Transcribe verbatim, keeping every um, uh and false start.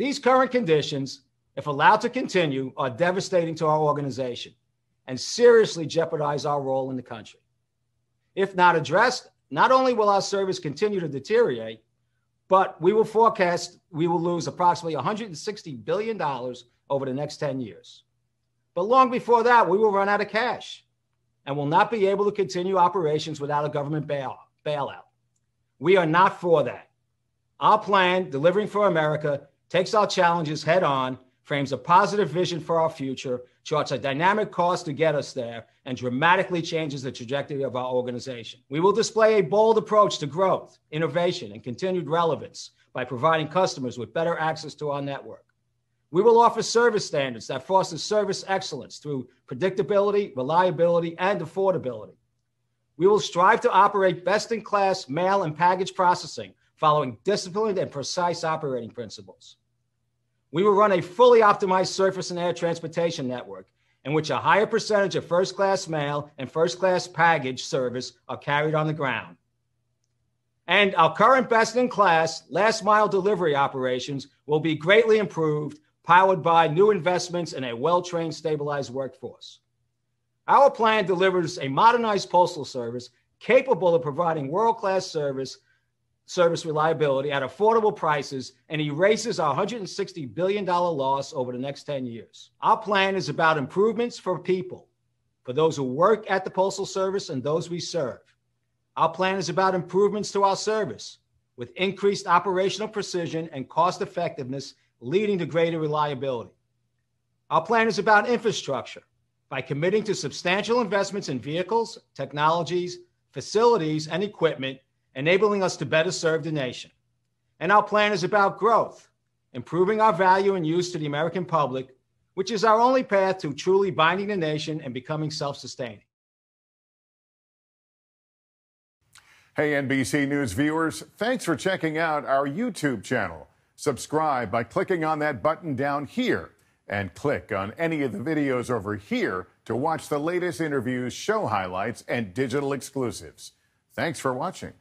These current conditions, if allowed to continue, are devastating to our organization and seriously jeopardize our role in the country. If not addressed, not only will our service continue to deteriorate, but we will forecast we will lose approximately one hundred sixty billion dollars over the next ten years. But long before that, we will run out of cash and will not be able to continue operations without a government bailout. We are not for that. Our plan, Delivering for America, takes our challenges head on, frames a positive vision for our future, charts a dynamic course to get us there, and dramatically changes the trajectory of our organization. We will display a bold approach to growth, innovation, and continued relevance by providing customers with better access to our network. We will offer service standards that foster service excellence through predictability, reliability, and affordability. We will strive to operate best-in-class mail and package processing, following disciplined and precise operating principles. We will run a fully optimized surface and air transportation network in which a higher percentage of first-class mail and first-class package service are carried on the ground. And our current best-in-class last-mile delivery operations will be greatly improved, powered by new investments and a well-trained, stabilized workforce. Our plan delivers a modernized postal service capable of providing world-class service, service reliability at affordable prices, and erases our one hundred sixty billion dollars loss over the next ten years. Our plan is about improvements for people, for those who work at the Postal Service and those we serve. Our plan is about improvements to our service, with increased operational precision and cost effectiveness, leading to greater reliability. Our plan is about infrastructure, by committing to substantial investments in vehicles, technologies, facilities, and equipment, enabling us to better serve the nation. And our plan is about growth, improving our value and use to the American public, which is our only path to truly binding the nation and becoming self-sustaining. Hey, N B C News viewers, thanks for checking out our YouTube channel. Subscribe by clicking on that button down here, and click on any of the videos over here to watch the latest interviews, show highlights, and digital exclusives. Thanks for watching.